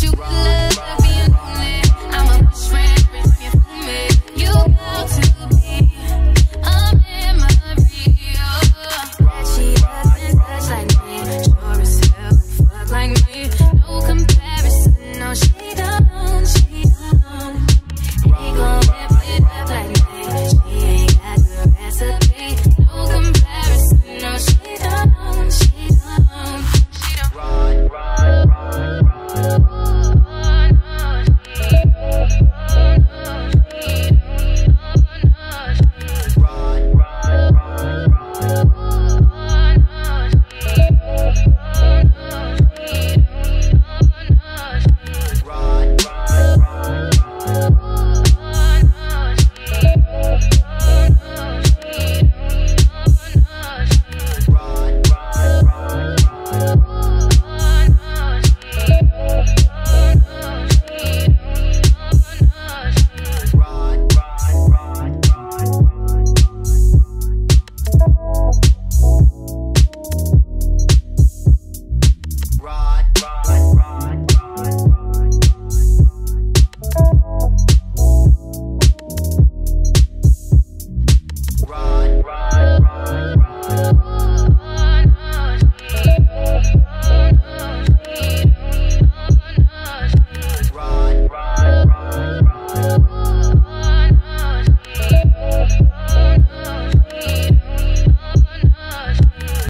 Shoot.